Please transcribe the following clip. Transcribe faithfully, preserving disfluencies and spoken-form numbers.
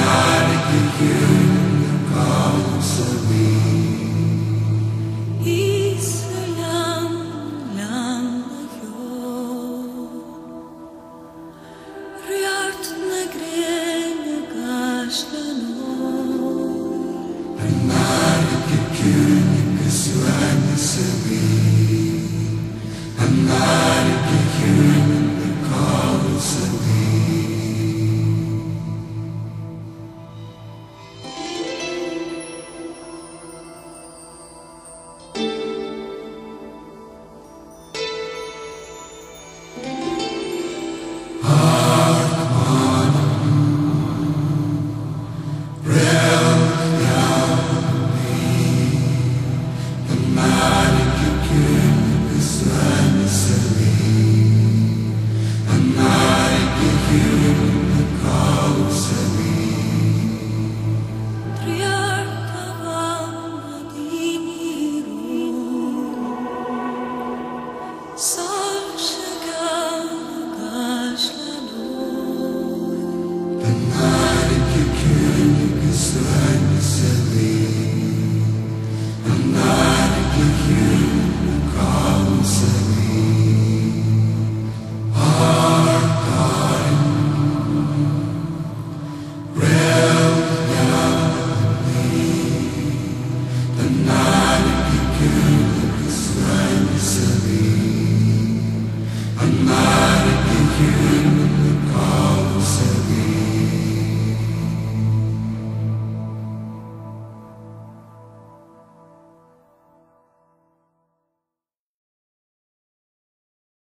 Not if you come to me.